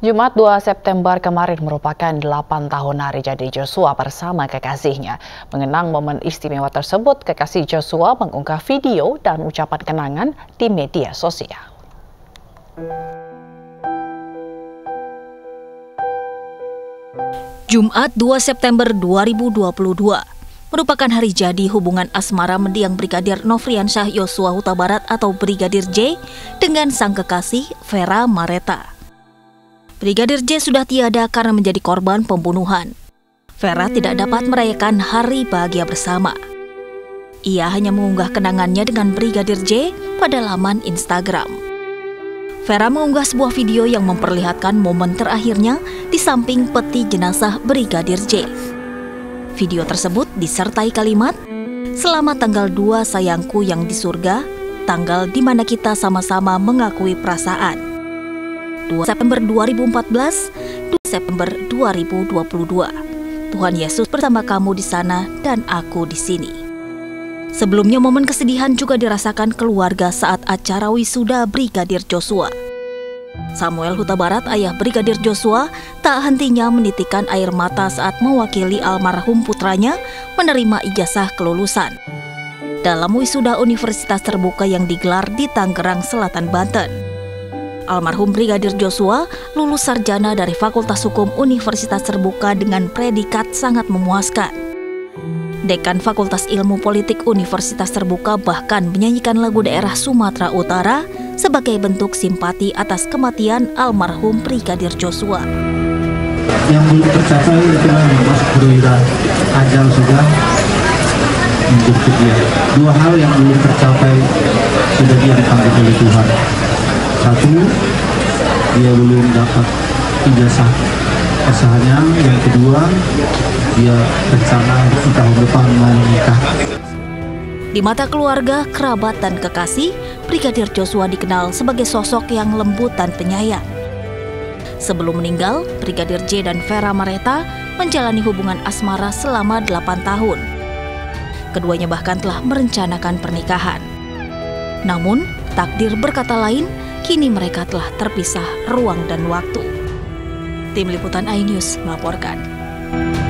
Jumat 2 September kemarin merupakan 8 tahun hari jadi Joshua bersama kekasihnya. Mengenang momen istimewa tersebut, kekasih Joshua mengunggah video dan ucapan kenangan di media sosial. Jumat 2 September 2022 merupakan hari jadi hubungan asmara mendiang Brigadir Nofriansyah Yosua Huta Barat atau Brigadir J dengan sang kekasih Vera Mareta. Brigadir J sudah tiada karena menjadi korban pembunuhan. Vera tidak dapat merayakan hari bahagia bersama. Ia hanya mengunggah kenangannya dengan Brigadir J pada laman Instagram. Vera mengunggah sebuah video yang memperlihatkan momen terakhirnya di samping peti jenazah Brigadir J. Video tersebut disertai kalimat, "Selamat tanggal 2 sayangku yang di surga, tanggal di mana kita sama-sama mengakui perasaan. 2 September 2014, 2 September 2022. Tuhan Yesus bersama kamu di sana dan aku di sini." Sebelumnya momen kesedihan juga dirasakan keluarga saat acara wisuda Brigadir Joshua. Samuel Hutabarat, ayah Brigadir Joshua, tak hentinya menitikkan air mata saat mewakili almarhum putranya menerima ijazah kelulusan dalam wisuda Universitas Terbuka yang digelar di Tangerang Selatan, Banten. Almarhum Brigadir Joshua lulus sarjana dari Fakultas Hukum Universitas Terbuka dengan predikat sangat memuaskan. Dekan Fakultas Ilmu Politik Universitas Terbuka bahkan menyanyikan lagu daerah Sumatera Utara sebagai bentuk simpati atas kematian almarhum Brigadir Joshua. Yang belum tercapai itulah Mas Broira, ajal sudah menjemput dia. Dua hal yang belum tercapai sudah dia dipanggil oleh Tuhan. Satu, dia belum dapat ijazah usahanya. Yang kedua, dia rencana tahun depan mau menikah. Di mata keluarga, kerabat, dan kekasih, Brigadir Joshua dikenal sebagai sosok yang lembut dan penyayang. Sebelum meninggal, Brigadir J dan Vera Mareta menjalani hubungan asmara selama 8 tahun. Keduanya bahkan telah merencanakan pernikahan. Namun, takdir berkata lain, kini mereka telah terpisah ruang dan waktu. Tim Liputan iNews melaporkan.